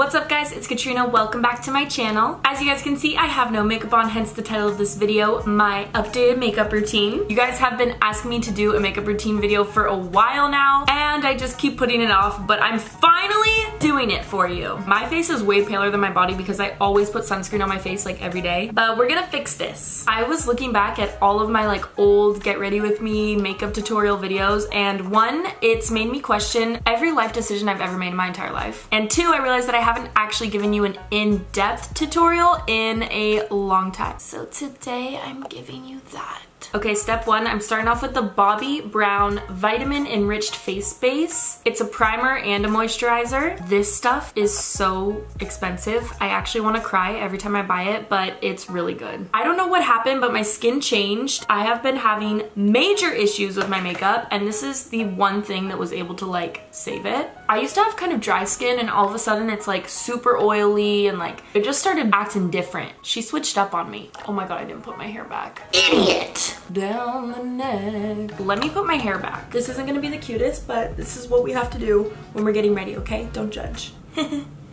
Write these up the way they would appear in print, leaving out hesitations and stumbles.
What's up guys, it's Katrina, welcome back to my channel. As you guys can see, I have no makeup on, hence the title of this video, my updated makeup routine. You guys have been asking me to do a makeup routine video for a while now, and I just keep putting it off, but I'm finally doing it for you. My face is way paler than my body because I always put sunscreen on my face like every day, but we're gonna fix this. I was looking back at all of my like old get ready with me makeup tutorial videos, and one, it's made me question every life decision I've ever made in my entire life, and two, I realized that I haven't actually given you an in-depth tutorial in a long time. So today I'm giving you that. Okay, step one, I'm starting off with the Bobbi Brown Vitamin Enriched Face Base. It's a primer and a moisturizer. This stuff is so expensive. I actually want to cry every time I buy it, but it's really good. I don't know what happened, but my skin changed. I have been having major issues with my makeup, and this is the one thing that was able to like save it. I used to have kind of dry skin, and all of a sudden it's like super oily and like it just started acting different. She switched up on me. Oh my god, I didn't put my hair back. Idiot! Down the neck. Let me put my hair back. This isn't gonna be the cutest, but this is what we have to do when we're getting ready, okay? Don't judge.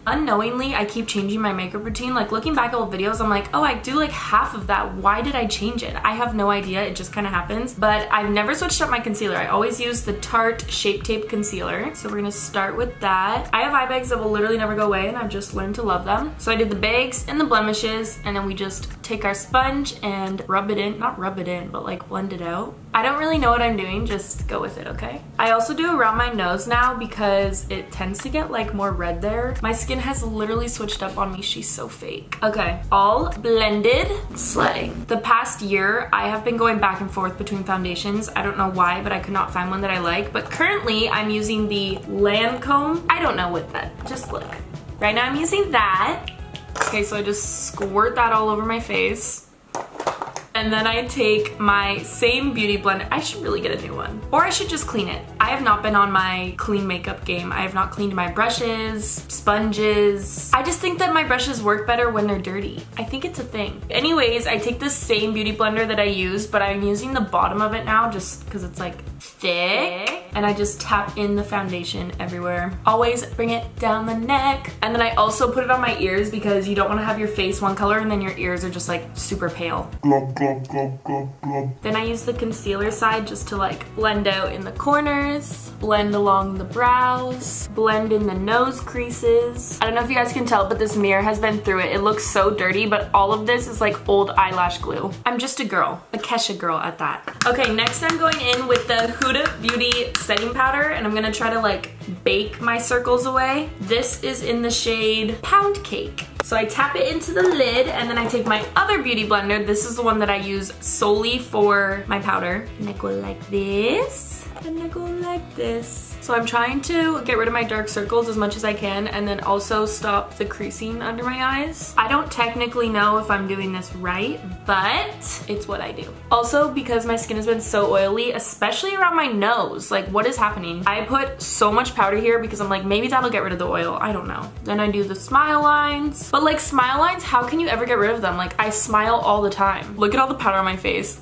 Unknowingly, I keep changing my makeup routine. Like looking back at old videos, I'm like, oh, I do like half of that. Why did I change it? I have no idea. It just kind of happens. But I've never switched up my concealer. I always use the Tarte Shape Tape concealer. So we're gonna start with that. I have eye bags that will literally never go away, and I've just learned to love them. So I did the bags and the blemishes, and then we just take our sponge and rub it in. Not rub it in, but like blend it out. I don't really know what I'm doing. Just go with it, okay? I also do around my nose now because it tends to get like more red there. My skin has literally switched up on me. She's so fake. Okay, all blended. Slay. The past year, I have been going back and forth between foundations. I don't know why, but I could not find one that I like. But currently, I'm using the Lancome. I don't know what that. Just look. Right now, I'm using that. Okay, so I just squirt that all over my face. And then I take my same beauty blender. I should really get a new one. Or I should just clean it. I have not been on my clean makeup game. I have not cleaned my brushes, sponges. I just think that my brushes work better when they're dirty. I think it's a thing. Anyways, I take the same beauty blender that I used, but I'm using the bottom of it now just because it's like thick. And I just tap in the foundation everywhere. Always bring it down the neck. And then I also put it on my ears because you don't want to have your face one color and then your ears are just like super pale. Glub, glub. Then I use the concealer side just to like blend out in the corners, blend along the brows, blend in the nose creases. I don't know if you guys can tell, but this mirror has been through it. It looks so dirty, but all of this is like old eyelash glue. I'm just a girl, a Kesha girl at that. Okay, next I'm going in with the Huda Beauty setting powder, and I'm gonna try to like bake my circles away. This is in the shade Pound Cake. So I tap it into the lid, and then I take my other beauty blender. This is the one that I use solely for my powder. And I go like this, and I go like this. So I'm trying to get rid of my dark circles as much as I can, and then also stop the creasing under my eyes. I don't technically know if I'm doing this right, but it's what I do. Also, because my skin has been so oily, especially around my nose, like what is happening? I put so much powder here because I'm like, maybe that'll get rid of the oil. I don't know. Then I do the smile lines. But like smile lines, how can you ever get rid of them? Like I smile all the time. Look at all the powder on my face.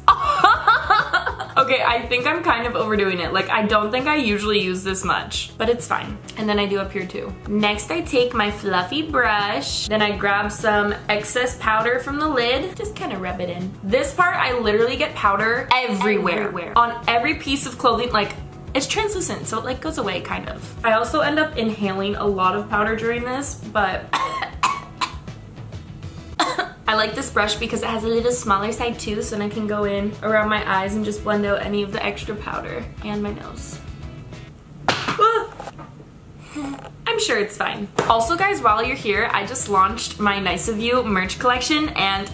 Okay, I think I'm kind of overdoing it. Like I don't think I usually use this much, but it's fine. And then I do up here too. Next I take my fluffy brush, then I grab some excess powder from the lid, just kind of rub it in. This part I literally get powder everywhere. On every piece of clothing, like it's translucent, so it like goes away kind of. I also end up inhaling a lot of powder during this, but I like this brush because it has a little smaller side too, so then I can go in around my eyes and just blend out any of the extra powder and my nose. I'm sure it's fine. Also guys, while you're here, I just launched my Nice of You merch collection, and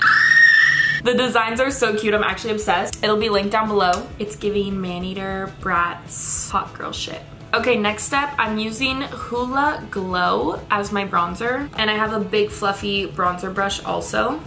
the designs are so cute, I'm actually obsessed. It'll be linked down below. It's giving man-eater, brats, hot girl shit. Okay, next step, I'm using Hoola Glow as my bronzer, and I have a big fluffy bronzer brush also.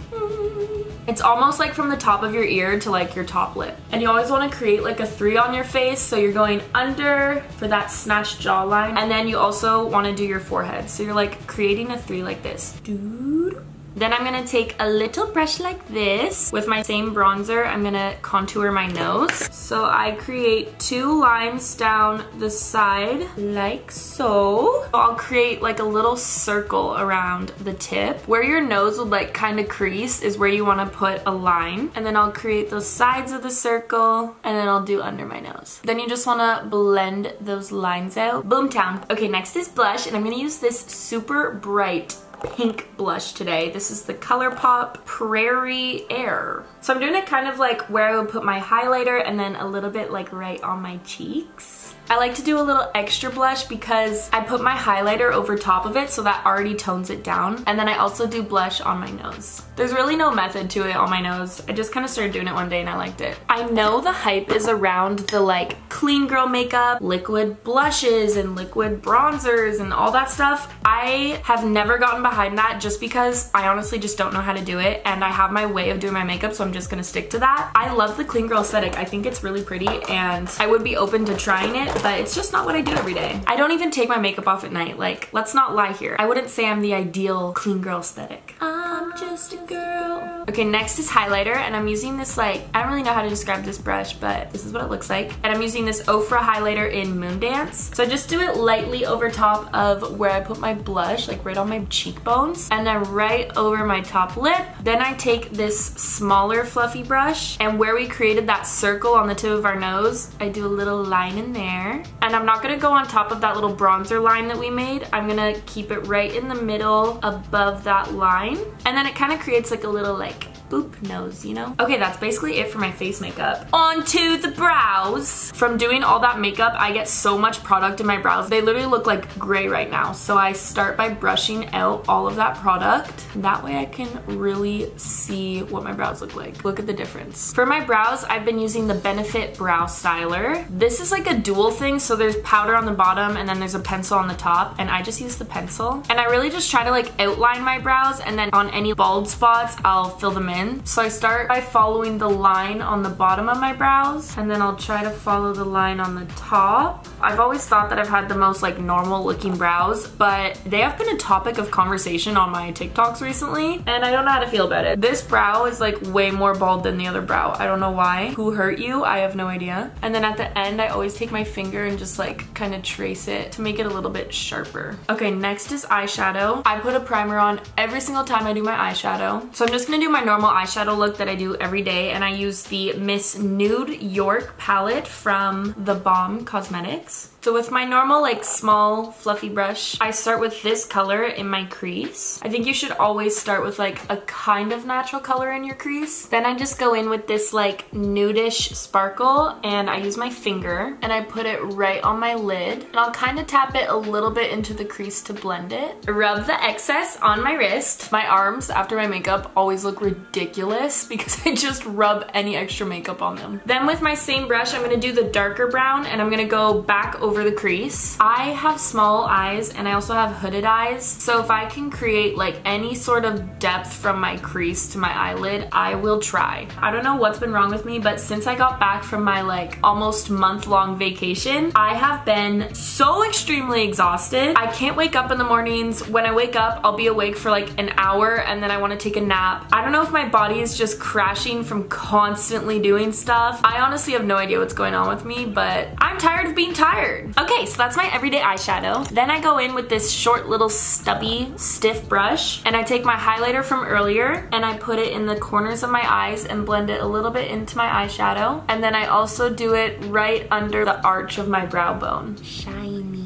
It's almost like from the top of your ear to like your top lip. And you always want to create like a three on your face, so you're going under for that snatched jawline, and then you also want to do your forehead. So you're like creating a three like this. Dude. Then I'm gonna take a little brush like this. With my same bronzer, I'm gonna contour my nose. So I create two lines down the side, like so. I'll create like a little circle around the tip. Where your nose would like kind of crease is where you wanna put a line. And then I'll create those sides of the circle, and then I'll do under my nose. Then you just wanna blend those lines out. Boomtown. Okay, next is blush, and I'm gonna use this super bright pink blush today. This is the ColourPop Prairie Air. So I'm doing it kind of like where I would put my highlighter and then a little bit like right on my cheeks. I like to do a little extra blush because I put my highlighter over top of it, so that already tones it down. And then I also do blush on my nose. There's really no method to it on my nose. I just kind of started doing it one day and I liked it. I know the hype is around the like clean girl makeup, liquid blushes and liquid bronzers and all that stuff. I have never gotten behind that just because I honestly just don't know how to do it, and I have my way of doing my makeup, so I'm just gonna stick to that. I love the clean girl aesthetic. I think it's really pretty and I would be open to trying it, but it's just not what I do every day. I don't even take my makeup off at night. Like, let's not lie here. I wouldn't say I'm the ideal clean girl aesthetic. I'm just a girl. Okay, next is highlighter, and I'm using this like, I don't really know how to describe this brush, but this is what it looks like. And I'm using this Ofra highlighter in Moondance. So I just do it lightly over top of where I put my blush, like right on my cheekbones, and then right over my top lip. Then I take this smaller fluffy brush, and where we created that circle on the tip of our nose, I do a little line in there. And I'm not gonna go on top of that little bronzer line that we made. I'm gonna keep it right in the middle above that line. And then it kind of creates like a little like boop nose, you know? Okay, that's basically it for my face makeup. On to the brows. From doing all that makeup, I get so much product in my brows. They literally look like gray right now. So I start by brushing out all of that product. That way I can really see what my brows look like. Look at the difference. For my brows, I've been using the Benefit Brow Styler. This is like a dual thing, so there's powder on the bottom and then there's a pencil on the top, and I just use the pencil. And I really just try to like outline my brows, and then on any bald spots, I'll fill them in. So I start by following the line on the bottom of my brows, and then I'll try to follow the line on the top. I've always thought that I've had the most like normal looking brows, but they have been a topic of conversation on my TikToks recently, and I don't know how to feel about it. This brow is like way more bald than the other brow. I don't know why. Who hurt you? I have no idea. And then at the end, I always take my finger and just like kind of trace it to make it a little bit sharper. Okay, next is eyeshadow. I put a primer on every single time I do my eyeshadow. So I'm just gonna do my normal eyeshadow look that I do every day, and I use the Miss Nude York palette from the Balm Cosmetics. So with my normal like small fluffy brush, I start with this color in my crease. I think you should always start with like a kind of natural color in your crease. Then I just go in with this like nudish sparkle, and I use my finger and I put it right on my lid, and I'll kind of tap it a little bit into the crease to blend it. Rub the excess on my wrist. My arms after my makeup always look ridiculous because I just rub any extra makeup on them. Then with my same brush, I'm gonna do the darker brown, and I'm gonna go back over the crease. I have small eyes and I also have hooded eyes, so if I can create like any sort of depth from my crease to my eyelid, I will try. I don't know what's been wrong with me, but since I got back from my like almost month-long vacation, I have been so extremely exhausted. I can't wake up in the mornings. When I wake up, I'll be awake for like an hour and then I want to take a nap. I don't know if my body is just crashing from constantly doing stuff. I honestly have no idea what's going on with me, but I'm tired of being tired. Okay, so that's my everyday eyeshadow. Then I go in with this short little stubby stiff brush, and I take my highlighter from earlier and I put it in the corners of my eyes and blend it a little bit into my eyeshadow. And then I also do it right under the arch of my brow bone. Shiny.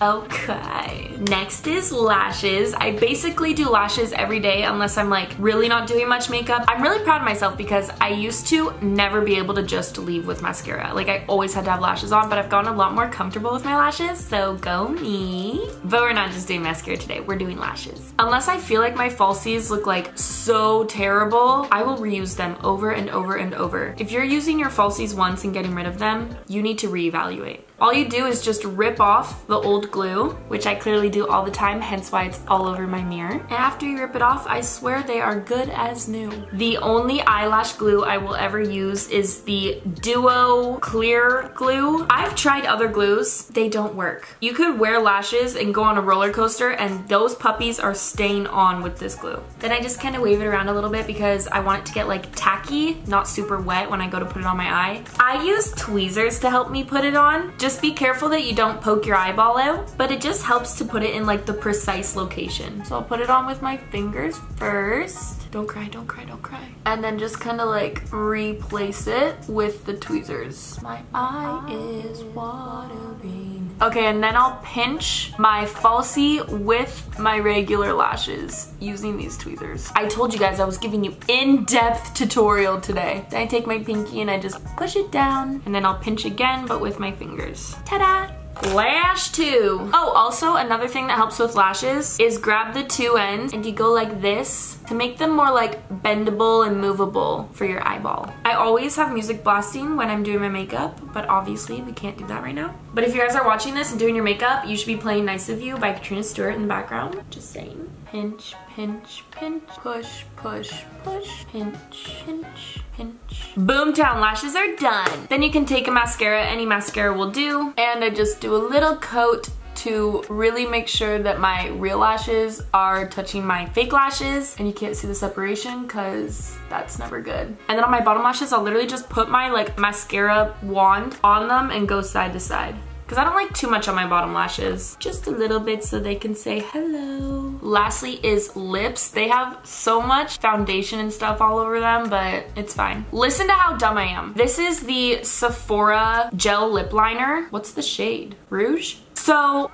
Okay. Next is lashes. I basically do lashes every day unless I'm like really not doing much makeup. I'm really proud of myself because I used to never be able to just leave with mascara. Like I always had to have lashes on, but I've gotten a lot more comfortable with my lashes, so go me. But we're not just doing mascara today, we're doing lashes. Unless I feel like my falsies look like so terrible, I will reuse them over and over and over. If you're using your falsies once and getting rid of them, you need to reevaluate. All you do is just rip off the old glue, which I clearly do all the time, hence why it's all over my mirror. And after you rip it off, I swear they are good as new. The only eyelash glue I will ever use is the Duo Clear Glue. I've tried other glues, they don't work. You could wear lashes and go on a roller coaster and those puppies are staying on with this glue. Then I just kind of wave it around a little bit because I want it to get like tacky, not super wet when I go to put it on my eye. I use tweezers to help me put it on. Just be careful that you don't poke your eyeball out, but it just helps to put it in like the precise location. So I'll put it on with my fingers first. Don't cry, don't cry, don't cry. And then just kind of like replace it with the tweezers. My eye is watering. Okay, and then I'll pinch my falsie with my regular lashes using these tweezers. I told you guys I was giving you in-depth tutorial today. Then I take my pinky and I just push it down, and then I'll pinch again, but with my fingers. Ta-da! Lash 2. Oh, also another thing that helps with lashes is grab the two ends and you go like this to make them more like bendable and movable for your eyeball. I always have music blasting when I'm doing my makeup, but obviously we can't do that right now. But if you guys are watching this and doing your makeup, you should be playing Nice of You by Katrina Stewart in the background. Just saying. Pinch, pinch, pinch, push, push, push, pinch, pinch, pinch. Boomtown lashes are done. Then you can take a mascara, any mascara will do, and I just do a little coat to really make sure that my real lashes are touching my fake lashes and you can't see the separation because that's never good. And then on my bottom lashes, I'll literally just put my like mascara wand on them and go side to side. Because I don't like too much on my bottom lashes. Just a little bit so they can say hello. Lastly is lips. They have so much foundation and stuff all over them, but it's fine. Listen to how dumb I am. This is the Sephora gel lip liner. What's the shade? Rouge? So,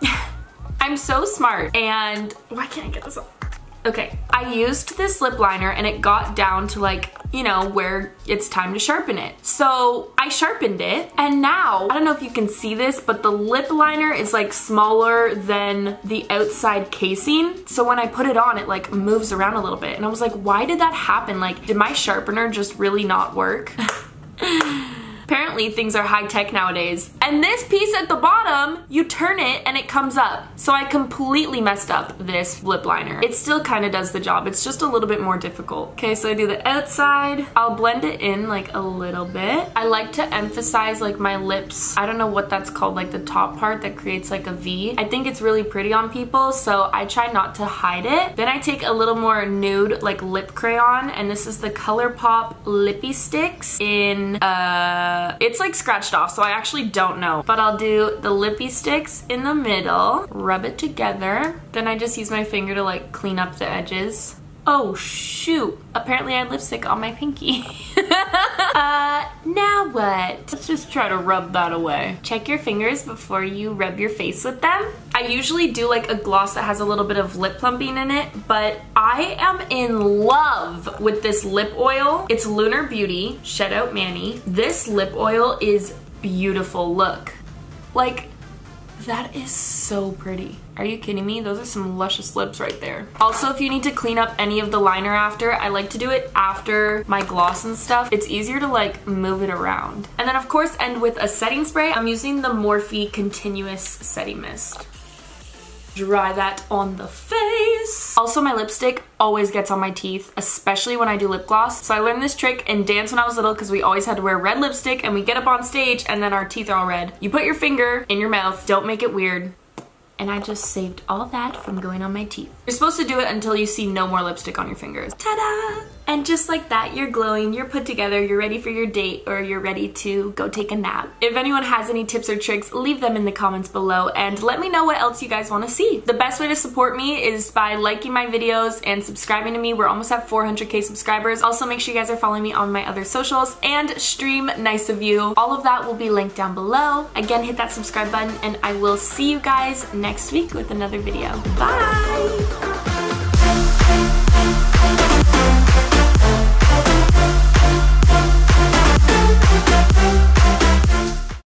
I'm so smart and why can't I get this off? Okay, I used this lip liner and it got down to like, you know, where it's time to sharpen it. So I sharpened it and now, I don't know if you can see this, but the lip liner is like smaller than the outside casing. So when I put it on, it like moves around a little bit. And I was like, why did that happen? Like, did my sharpener just really not work? Apparently things are high tech nowadays. And this piece at the bottom, you turn it and it comes up. So I completely messed up this lip liner. It still kind of does the job. It's just a little bit more difficult. Okay, so I do the outside. I'll blend it in like a little bit. I like to emphasize like my lips. I don't know what that's called, like the top part that creates like a V. I think it's really pretty on people, so I try not to hide it. Then I take a little more nude like lip crayon, and this is the ColourPop Lippy Sticks in it's like scratched off, so I actually don't know. But I'll do the lippy sticks in the middle, rub it together. Then I just use my finger to like clean up the edges. Oh shoot, apparently I had lipstick on my pinky. Now what? Let's just try to rub that away. Check your fingers before you rub your face with them. I usually do like a gloss that has a little bit of lip plumping in it, but I am in love with this lip oil. It's Lunar Beauty, shout out Manny. This lip oil is beautiful, look. Like, that is so pretty. Are you kidding me? Those are some luscious lips right there. Also, if you need to clean up any of the liner after, I like to do it after my gloss and stuff. It's easier to like move it around. And then of course, end with a setting spray. I'm using the Morphe Continuous Setting Mist. Dry that on the face. Also, my lipstick always gets on my teeth, especially when I do lip gloss. So I learned this trick in dance when I was little because we always had to wear red lipstick and we get up on stage and then our teeth are all red. You put your finger in your mouth, don't make it weird. And I just saved all that from going on my teeth. You're supposed to do it until you see no more lipstick on your fingers. Ta-da! And just like that, you're glowing, you're put together, you're ready for your date, or you're ready to go take a nap. If anyone has any tips or tricks, leave them in the comments below and let me know what else you guys want to see. The best way to support me is by liking my videos and subscribing to me. We're almost at 400k subscribers. Also, make sure you guys are following me on my other socials and stream Nice of You. All of that will be linked down below. Again, hit that subscribe button and I will see you guys next week with another video. Bye!